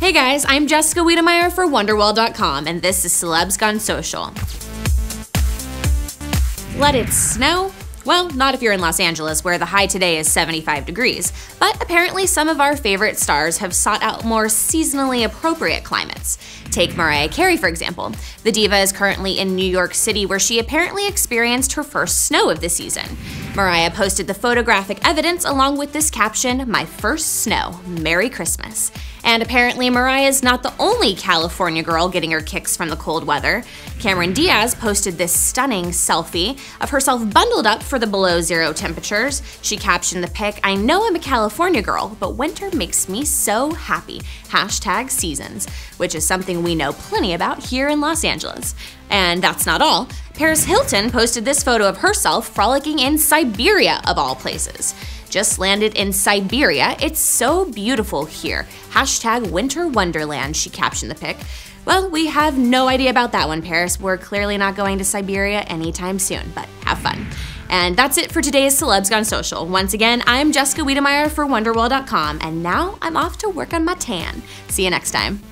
Hey guys, I'm Jessica Wedemeyer for Wonderwall.com, and this is Celebs Gone Social. Let it snow? Well, not if you're in Los Angeles, where the high today is 75 degrees. But apparently some of our favorite stars have sought out more seasonally appropriate climates. Take Mariah Carey, for example. The diva is currently in New York City, where she apparently experienced her first snow of the season. Mariah posted the photographic evidence along with this caption, "My first snow, Merry Christmas." And apparently Mariah's not the only California girl getting her kicks from the cold weather. Cameron Diaz posted this stunning selfie of herself bundled up for the below-zero temperatures. She captioned the pic, "I know I'm a California girl, but winter makes me so happy. #seasons, which is something we know plenty about here in Los Angeles. And that's not all. Paris Hilton posted this photo of herself frolicking in Siberia, of all places. "Just landed in Siberia. It's so beautiful here. #winter wonderland, she captioned the pic. Well, we have no idea about that one, Paris. We're clearly not going to Siberia anytime soon, but have fun. And that's it for today's Celebs Gone Social. Once again, I'm Jessica Wedemeyer for Wonderwall.com, and now I'm off to work on my tan. See you next time.